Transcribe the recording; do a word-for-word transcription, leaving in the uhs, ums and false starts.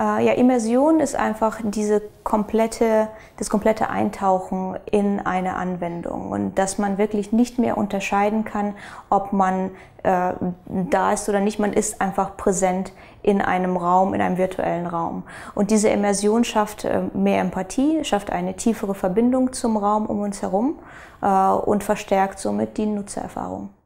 Äh, ja, Immersion ist einfach diese komplette, das komplette Eintauchen in eine Anwendung und dass man wirklich nicht mehr unterscheiden kann, ob man äh, da ist oder nicht. Man ist einfach präsent in einem Raum, in einem virtuellen Raum. Und diese Immersion schafft äh, mehr Empathie, schafft eine tiefere Verbindung zum Raum um uns herum äh, und verstärkt somit die Nutzererfahrung.